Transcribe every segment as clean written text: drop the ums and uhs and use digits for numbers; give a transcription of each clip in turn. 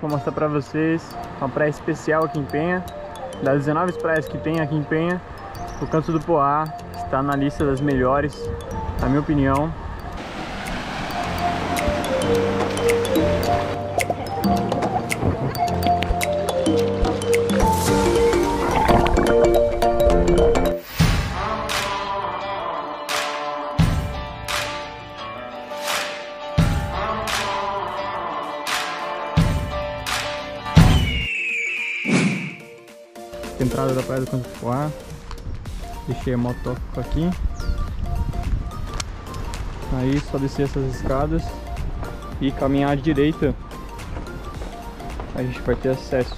Vou mostrar pra vocês uma praia especial aqui em Penha. Das 19 praias que tem aqui em Penha, o Canto do Poá está na lista das melhores, na minha opinião. Entrada da praia do Canto do Poá. Deixei a moto aqui. Aí só descer essas escadas e caminhar à direita, a gente vai ter acesso.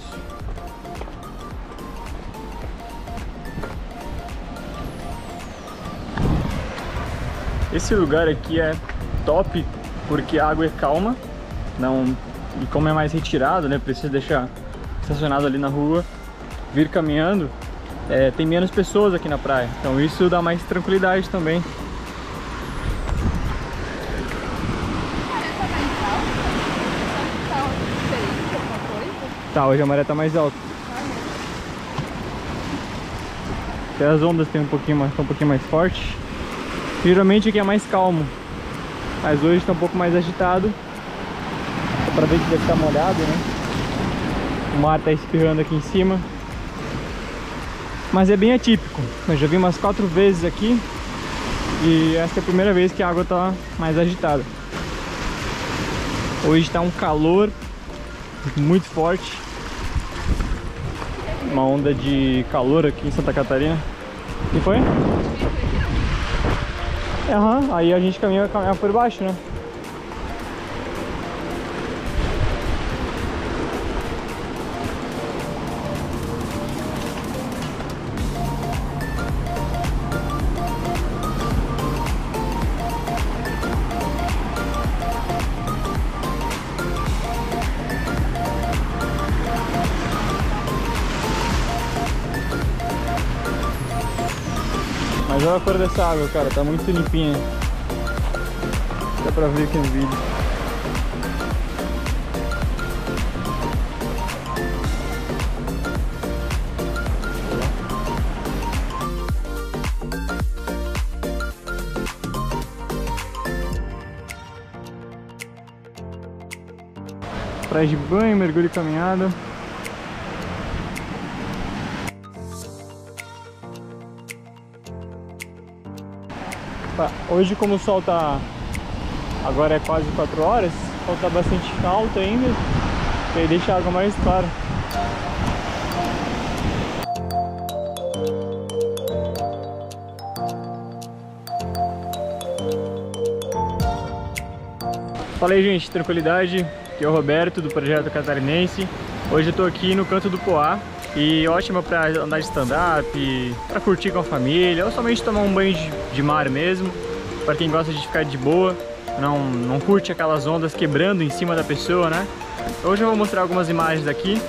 Esse lugar aqui é top porque a água é calma, não, e como é mais retirado, né, precisa deixar estacionado ali na rua, vir caminhando, tem menos pessoas aqui na praia, então isso dá mais tranquilidade também. Tá, hoje a maré tá mais alta. Até as ondas estão um pouquinho mais forte. Geralmente aqui é mais calmo, mas hoje tá um pouco mais agitado. Dá pra ver que deve estar molhado, né? O mar tá espirrando aqui em cima. Mas é bem atípico. Eu já vim umas 4 vezes aqui e essa é a primeira vez que a água tá mais agitada. Hoje tá um calor muito forte, uma onda de calor aqui em Santa Catarina. E foi? Aí a gente caminha por baixo, né? Mas olha a cor dessa água, cara, tá muito limpinha. Dá pra ver aqui no vídeo. Praia de banho, mergulho e caminhada. Hoje, como o sol tá, agora é quase 4 horas, o sol tá bastante alto ainda, e aí deixa a água mais clara. Fala aí, gente, tranquilidade, aqui é o Roberto do Projeto Catarinense. Hoje eu tô aqui no Canto do Poá. E ótima pra andar de stand-up, pra curtir com a família, ou somente tomar um banho de mar mesmo, pra quem gosta de ficar de boa, não curte aquelas ondas quebrando em cima da pessoa, né? Hoje eu vou mostrar algumas imagens aqui.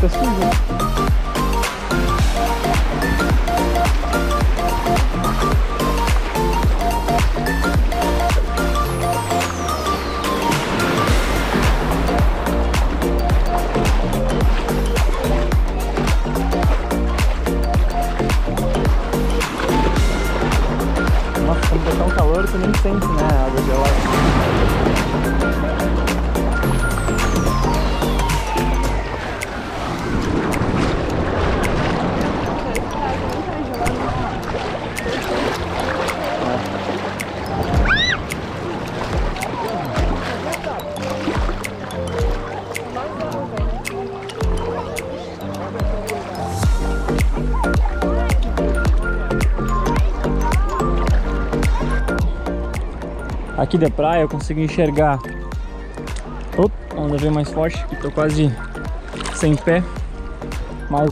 Tá sujo. Você nem sente, né? A água gelada. Aqui da praia eu consigo enxergar. Opa, a onda veio mais forte, que tô quase sem pé. Mas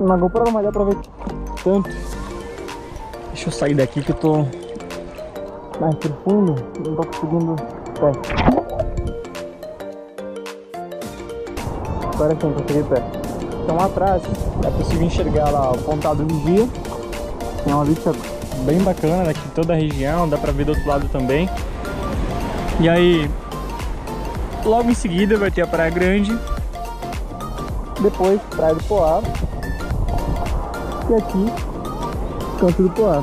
na GoPro não vai dar pra ver tanto. Deixa eu sair daqui que eu tô mais profundo, não tô conseguindo pé. Agora sim, consegui pé. estão atrás, é possível enxergar lá o pontado do dia. É uma vista bem bacana daqui de toda a região, dá pra ver do outro lado também. E aí, logo em seguida vai ter a Praia Grande, depois Praia do Poá e aqui Canto do Poá.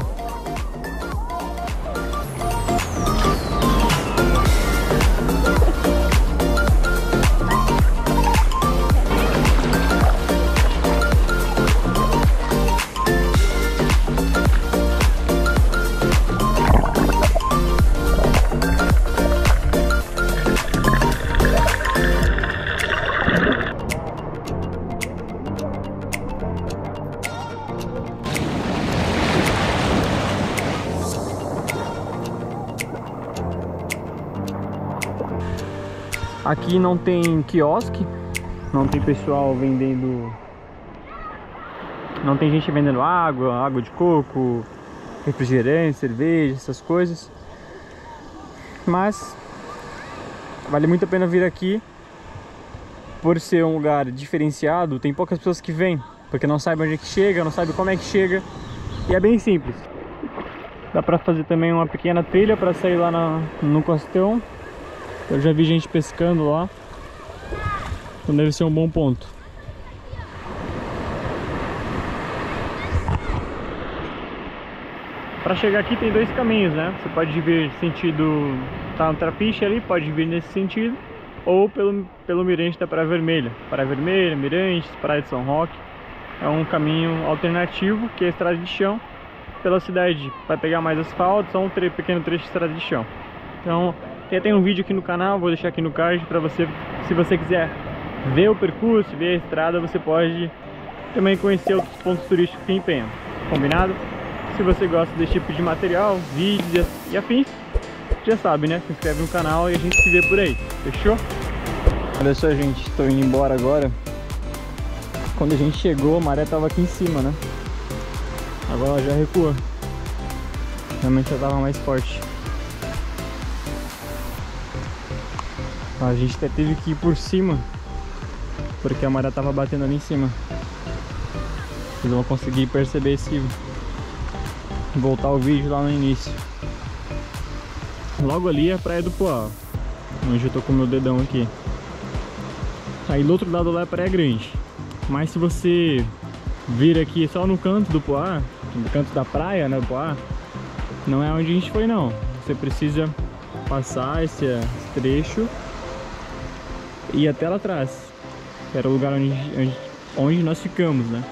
Aqui não tem quiosque, não tem pessoal vendendo, não tem gente vendendo água, água de coco, refrigerante, cerveja, essas coisas. Mas vale muito a pena vir aqui por ser um lugar diferenciado, tem poucas pessoas que vêm, porque não sabem onde é que chega, não sabem como é que chega, e é bem simples. Dá pra fazer também uma pequena trilha pra sair lá no costão. Eu já vi gente pescando lá, então deve ser um bom ponto. Para chegar aqui tem dois caminhos, né? Você pode vir sentido, tá no trapiche ali, pode vir nesse sentido, ou pelo mirante da Praia Vermelha. Praia Vermelha, Mirante, Praia de São Roque. É um caminho alternativo, que é a estrada de chão. Pela cidade, para pegar mais asfalto, só um pequeno trecho de estrada de chão. Então, tem um vídeo aqui no canal, vou deixar aqui no card para você, se você quiser ver o percurso, ver a estrada, você pode também conhecer outros pontos turísticos que empenham. Combinado? Se você gosta desse tipo de material, vídeos e afins, já sabe, né? Se inscreve no canal e a gente se vê por aí. Fechou? Olha só, gente, estou indo embora agora. Quando a gente chegou, a maré estava aqui em cima, né? Agora ela já recua. Realmente já estava mais forte. A gente até teve que ir por cima, porque a maré tava batendo ali em cima. Vocês vão conseguir perceber se voltar o vídeo lá no início. Logo ali é a Praia do Poá, onde eu tô com o meu dedão aqui. Aí do outro lado lá é a Praia Grande. Mas se você vir aqui só no canto do Poá, no canto da praia, né, do Poá, não é onde a gente foi não. Você precisa passar esse trecho e até lá atrás, que era o lugar onde nós ficamos, né?